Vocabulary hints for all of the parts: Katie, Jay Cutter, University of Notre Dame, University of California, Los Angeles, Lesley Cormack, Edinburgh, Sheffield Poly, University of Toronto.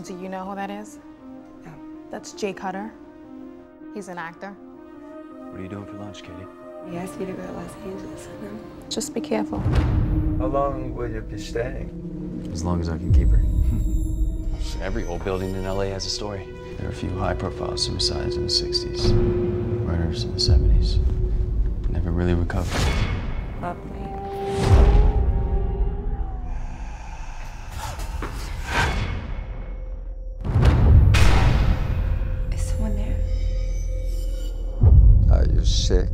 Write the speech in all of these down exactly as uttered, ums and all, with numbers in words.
Do you know who that is? No. That's Jay Cutter. He's an actor. What are you doing for lunch, Katie? He asked me to go to Los Angeles. No. Just be careful. How long will you be staying? As long as I can keep her. Every old building in L A has a story. There were a few high-profile suicides in the sixties, murders in the seventies. Never really recovered. Love me. Is someone there? Are you sick?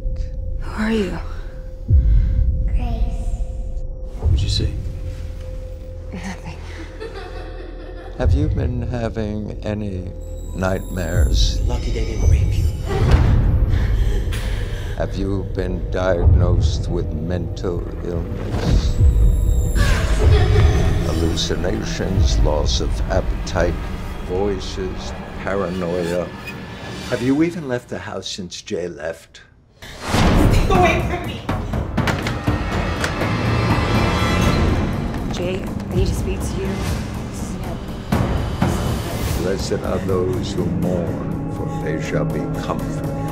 Who are you? Grace. What did you see? Nothing. Have you been having any nightmares? Lucky they didn't rape you. Have you been diagnosed with mental illness? Hallucinations, loss of appetite, voices, paranoia. Have you even left the house since Jay left? Stay away from me! Jay, I need to speak to you. Blessed are those who mourn, for they shall be comforted.